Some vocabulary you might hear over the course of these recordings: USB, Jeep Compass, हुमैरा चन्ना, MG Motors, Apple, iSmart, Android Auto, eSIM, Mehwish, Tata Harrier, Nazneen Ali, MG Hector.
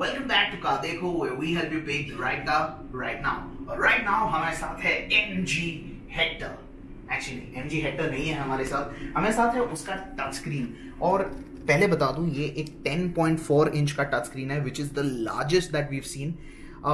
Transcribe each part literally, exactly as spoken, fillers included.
Welcome back to का देखो where we help you pick right now, right now. और right now हमारे साथ है M G Hector. Actually M G Hector नहीं है हमारे साथ, हमारे साथ है उसका टच स्क्रीन। और पहले बता दूं ये एक टेन पॉइंट फोर इंच का टच स्क्रीन है which is the largest that we have seen. Uh,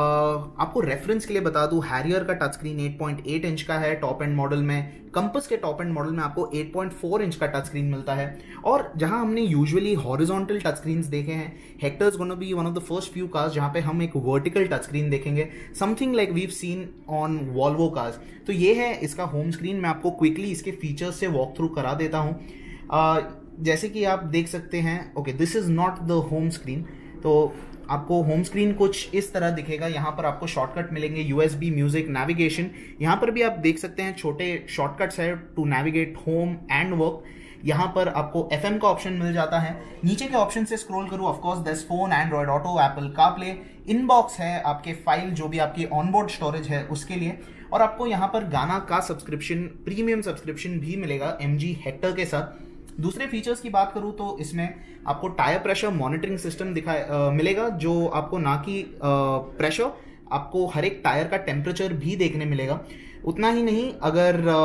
आपको रेफरेंस के लिए बता दूं हैरियर का touch screen eight point eight inch का है टॉप एंड मॉडल में, कंपस के टॉप एंड मॉडल में आपको एट पॉइंट फोर इंच का टच स्क्रीन मिलता है। और जहां हमने यूजुअली हॉरिजॉन्टल टच स्क्रीन्स देखे हैं, Hector is gonna be one of the first few cars जहां पे हम एक वर्टिकल टच स्क्रीन देखेंगे, something like we've seen on Volvo cars. तो ये है इसका होम स्क्रीन। मैं आपको क्विकली इसके फीचर्स से वॉक थ्रू करा देता हूँ। uh, जैसे कि आप देख सकते हैं, okay this is not the home screen, तो आपको होम स्क्रीन कुछ इस तरह दिखेगा। यहाँ पर आपको शॉर्टकट मिलेंगे, यूएसबी, म्यूजिक, नेविगेशन। यहाँ पर भी आप देख सकते हैं छोटे शॉर्टकट्स है to navigate home and work. यहाँ पर आपको एफ एम का ऑप्शन मिल जाता है। नीचे के ऑप्शन से स्क्रॉल करूँ, of course this phone, Android Auto, Apple CarPlay, inbox है आपके फाइल जो भी आपकी ऑनबोर्ड स्टोरेज है उसके लिए। और आपको यहाँ पर गाना का सब्सक्रिप्शन, प्रीमियम सब्सक्रिप्शन भी मिलेगा एमजी हेक्टर के साथ। दूसरे फीचर्स की बात करूं तो इसमें आपको टायर प्रेशर मॉनिटरिंग सिस्टम दिखा मिलेगा, जो आपको ना कि प्रेशर, आपको हर एक टायर का टेम्परेचर भी देखने मिलेगा। उतना ही नहीं, अगर आ,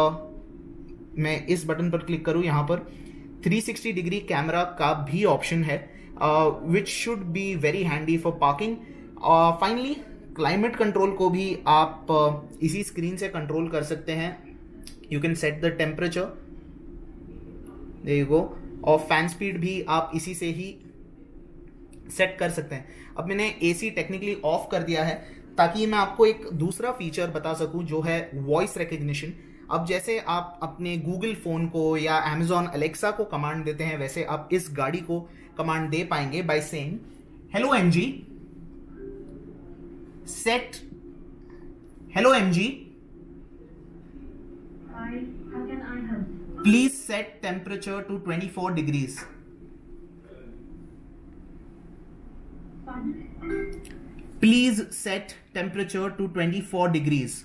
मैं इस बटन पर क्लिक करूं यहाँ पर थ्री सिक्सटी डिग्री कैमरा का भी ऑप्शन है which should be very handy for parking. Finally climate control को भी आप uh, इसी स्क्रीन से कंट्रोल कर सकते हैं। You can set the temperature, there you go. और फैन स्पीड भी आप इसी से ही सेट कर सकते हैं। अब मैंने एसी टेक्निकली ऑफ कर दिया है ताकि मैं आपको एक दूसरा फीचर बता सकूं जो है वॉइस रिकग्निशन। अब जैसे आप अपने गूगल फोन को या अमेजॉन एलेक्सा को कमांड देते हैं, वैसे आप इस गाड़ी को कमांड दे पाएंगे by saying hello MG set, hello MG Please set temperature to twenty-four degrees. Please set temperature to twenty-four degrees.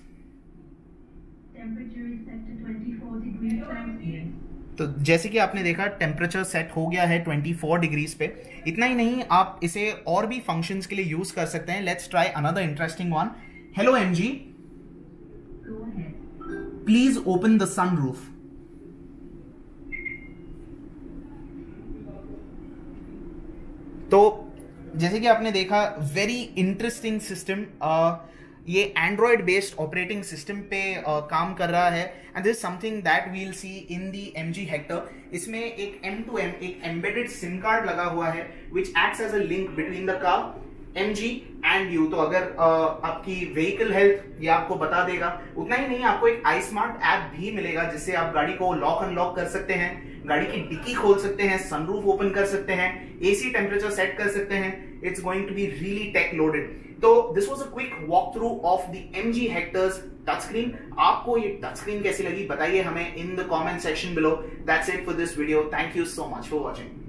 Temperature is set to twenty-four degrees Celsius. तो जैसे कि आपने देखा टेम्परेचर सेट हो गया है चौबीस डिग्रीज पे। इतना ही नहीं, आप इसे और भी फंक्शंस के लिए यूज कर सकते हैं। Let's try another interesting one. Hello MG, please open the sunroof. तो जैसे कि आपने देखा वेरी इंटरेस्टिंग सिस्टम। ये एंड्रॉयड बेस्ड ऑपरेटिंग सिस्टम पे uh, काम कर रहा है and this something that we will see in the MG Hector. इसमें एक एम टू एम एक एम्बेडेड सिम कार्ड लगा हुआ है which acts as a link between the car, MG and you. तो अगर uh, आपकी व्हीकल हेल्थ ये आपको बता देगा। उतना ही नहीं, आपको एक iSmart ऐप भी मिलेगा जिससे आप गाड़ी को लॉक अनलॉक कर सकते हैं, गाड़ी की डिक्की खोल सकते हैं, सनरूफ ओपन कर सकते हैं, एसी टेम्परेचर सेट कर सकते हैं। It's going to be really tech loaded. तो this was a quick walk through of the MG Hector's touch screen. आपको ये टच स्क्रीन कैसी लगी बताइए हमें in the comment section below. That's it for this video. Thank you so much for watching.